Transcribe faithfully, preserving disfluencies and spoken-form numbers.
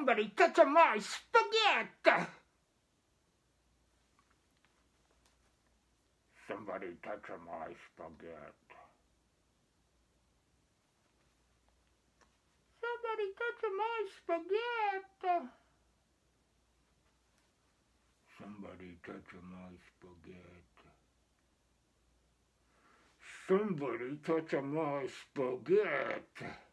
Somebody touch my spaghetti! Somebody touch my spaghetti. Somebody touch my spaghetti. Somebody touch my spaghetti. Somebody touch my spaghetti.